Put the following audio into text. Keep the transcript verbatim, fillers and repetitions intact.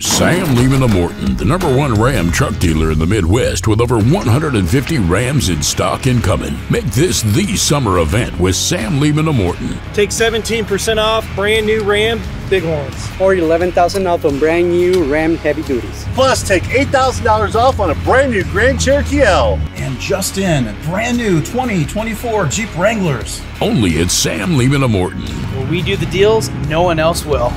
Sam Leman of Morton, the number one Ram truck dealer in the Midwest with over one hundred fifty Rams in stock and coming. Make this the summer event with Sam Leman of Morton. Take seventeen percent off brand new Ram Bighorns. Or eleven thousand dollars off on brand new Ram heavy duties. Plus take eight thousand dollars off on a brand new Grand Cherokee L. And just in, a brand new twenty twenty-four Jeep Wranglers. Only at Sam Leman of Morton. When we do the deals, no one else will.